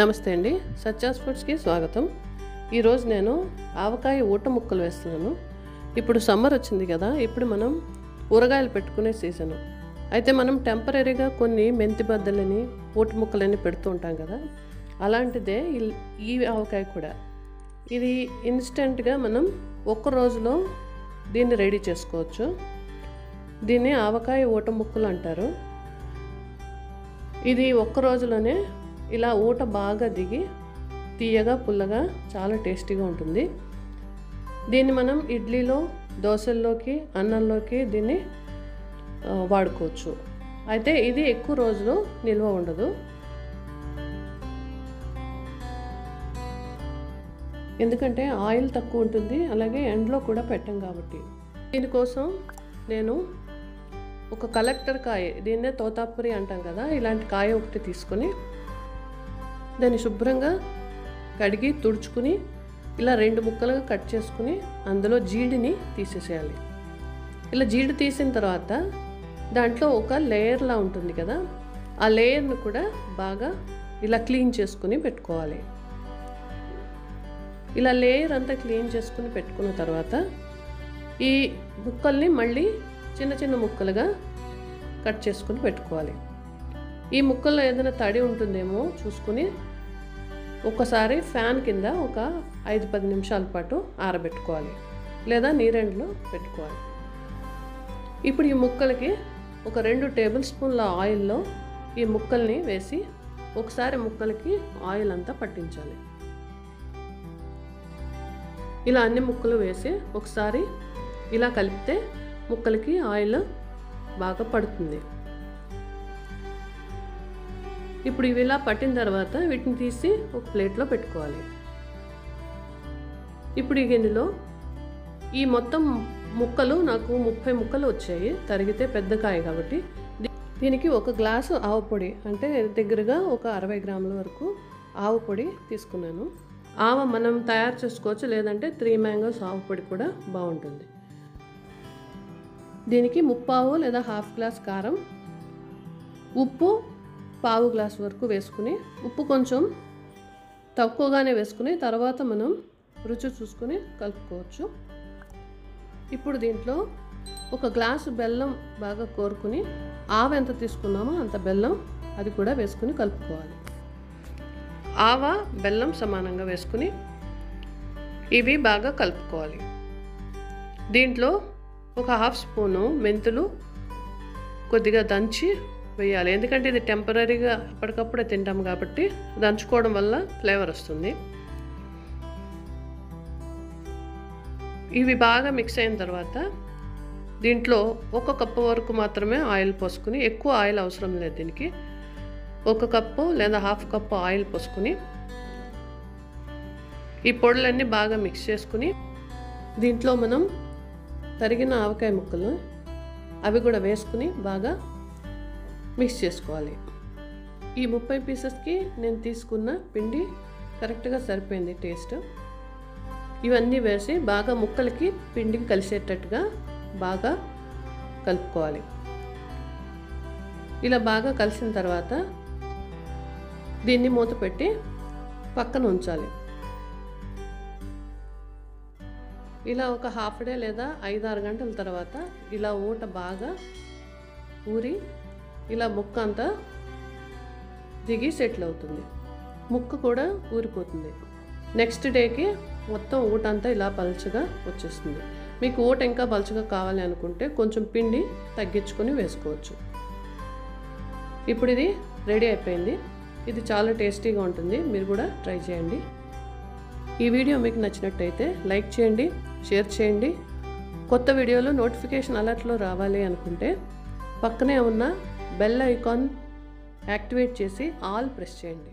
నమస్తే అండి సత్యాస్ ఫుడ్స్ కి స్వాగతం। ఈ రోజు నేను ఆవకాయ ఊట ముక్కలు వేస్తున్నాను। ఇప్పుడు సమ్మర్ వచ్చింది కదా, ఇప్పుడు మనం ఊరగాయలు పెట్టుకునే సీజన్। అయితే మనం టెంపరరీగా కొన్ని మెంతి బద్దలని ఊట ముక్కలని పెడుతూ ఉంటాం కదా, అలాంటిదే ఈ ఆవకాయ కూడా। ఇది ఇన్స్టెంట్ గా మనం ఒక్క రోజులో దీన్ని రెడీ చేసుకోవచ్చు। దీన్ని ఆవకాయ ఊట ముక్కలు అంటారు। ఇది ఒక్క రోజులోనే ఇలా ఊట బాగా దిగి తీయగా పుల్లగా చాలా టేస్టీగా ఉంటుంది। దీన్ని మనం ఇడ్లీలో, దోశల్లోకి, అన్నంలోకి దీన్ని వాడుకోవచ్చు। అయితే ఇది ఎక్కువ రోజులు నిల్వ ఉండదు। ఎందుకంటే ఆయిల్ తక్కువ ఉంటుంది, అలాగే ఎండలో కూడా పెట్టం కాబట్టి। దీనికోసం నేను ఒక కలెక్టర్ కాయ, దీన్నే తోతాపురి అంటాం కదా, ఇలాంటి కాయ ఒకటి తీసుకొని దాన్ని శుభ్రంగా కడిగి తుడుచుకుని ఇలా రెండు ముక్కలుగా కట్ చేసుకుని అందులో జీడిని తీసేసేయాలి। ఇలా జీడి తీసిన తర్వాత దాంట్లో ఒక లేయర్లా ఉంటుంది కదా, ఆ లేయర్ను కూడా బాగా ఇలా క్లీన్ చేసుకుని పెట్టుకోవాలి। ఇలా లేయర్ అంతా క్లీన్ చేసుకుని పెట్టుకున్న తర్వాత ఈ ముక్కల్ని మళ్ళీ చిన్న చిన్న ముక్కలుగా కట్ చేసుకుని పెట్టుకోవాలి। ఈ ముక్కల్లో ఏదైనా తడి ఉంటుందేమో చూసుకుని ఒకసారి ఫ్యాన్ కింద ఒక 5-10 నిమిషాల పాటు ఆరబెట్టుకోవాలి, లేదా నీరెండలో పెట్టుకోవాలి। ఇప్పుడు ఈ ముక్కలకి ఒక 2 టేబుల్ స్పూన్ల ఆయిల్లో ఈ ముక్కల్ని వేసి ఒకసారి ముక్కలకి ఆయిల్ అంతా పట్టించాలి। ఇలా అన్ని ముక్కలు వేసి ఒకసారి ఇలా కలిపితే ముక్కలకి ఆయిల్ బాగా పడుతుంది। ఇప్పుడు ఇవి ఇలా పట్టిన తర్వాత వీటిని తీసి ఒక ప్లేట్లో పెట్టుకోవాలి। ఇప్పుడు ఈ గిన్నెలో ఈ మొత్తం ముక్కలు, నాకు 30 ముక్కలు వచ్చాయి, తరిగితే పెద్ద కాయ కాబట్టి। దీనికి 1 గ్లాసు ఆవు పొడి, అంటే దగ్గరగా ఒక 60 గ్రాముల వరకు ఆవు పొడి తీసుకున్నాను। ఆవ మనం తయారు చేసుకోవచ్చు, లేదంటే 3 మ్యాంగోస్ ఆవు పొడి కూడా బాగుంటుంది। దీనికి 3/4 లేదా 1/2 గ్లాస్ కారం, ఉప్పు 1/4 గ్లాస్ వరకు వేసుకుని, ఉప్పు కొంచెం తక్కువగానే వేసుకుని తర్వాత మనం రుచి చూసుకుని కలుపుకోవచ్చు। ఇప్పుడు దీంట్లో 1 గ్లాసు బెల్లం బాగా కోరుకుని, ఆవ ఎంత తీసుకున్నామో అంత బెల్లం అది కూడా వేసుకుని కలుపుకోవాలి। ఆవ బెల్లం సమానంగా వేసుకుని ఇవి బాగా కలుపుకోవాలి। దీంట్లో 1/2 స్పూను మెంతులు కొద్దిగా దంచి వేయాలి, ఎందుకంటే ఇది టెంపరీగా అప్పటికప్పుడే తింటాం కాబట్టి దంచుకోవడం వల్ల ఫ్లేవర్ వస్తుంది। ఇవి బాగా మిక్స్ అయిన తర్వాత దీంట్లో 1 కప్పు వరకు మాత్రమే ఆయిల్ పోసుకుని, ఎక్కువ ఆయిల్ అవసరం లేదు దీనికి, 1 కప్పు లేదా 1/2 కప్పు ఆయిల్ పోసుకుని ఈ పొడులన్నీ బాగా మిక్స్ చేసుకుని దీంట్లో మనం తరిగిన ఆవకాయ ముక్కలు అవి కూడా వేసుకుని బాగా మిక్స్ చేసుకోవాలి। ఈ 30 పీసెస్కి నేను తీసుకున్న పిండి కరెక్ట్గా సరిపోయింది టేస్ట్। ఇవన్నీ వేసి బాగా ముక్కలకి పిండికి కలిసేటట్టుగా బాగా కలుపుకోవాలి। ఇలా బాగా కలిసిన తర్వాత దీన్ని మూత పెట్టి పక్కన ఉంచాలి। ఇలా ఒక 1/2 డే లేదా 5-6 గంటల తర్వాత ఇలా ఊట బాగా ఊరి ఇలా ముక్క అంతా దిగి సెటిల్ అవుతుంది, ముక్క కూడా ఊరిపోతుంది। నెక్స్ట్ డేకి మొత్తం ఊట అంతా ఇలా పలచగా వచ్చేస్తుంది। మీకు ఊట ఇంకా పలచగా కావాలి అనుకుంటే కొంచెం పిండి తగ్గించుకొని వేసుకోవచ్చు। ఇప్పుడు ఇది రెడీ అయిపోయింది। ఇది చాలా టేస్టీగా ఉంటుంది, మీరు కూడా ట్రై చేయండి। ఈ వీడియో మీకు నచ్చినట్టయితే లైక్ చేయండి, షేర్ చేయండి। కొత్త వీడియోలు నోటిఫికేషన్ అలర్ట్లో రావాలి అనుకుంటే పక్కనే ఉన్న బెల్ ఐకాన్ యాక్టివేట్ చేసి ఆల్ ప్రెస్ చేయండి।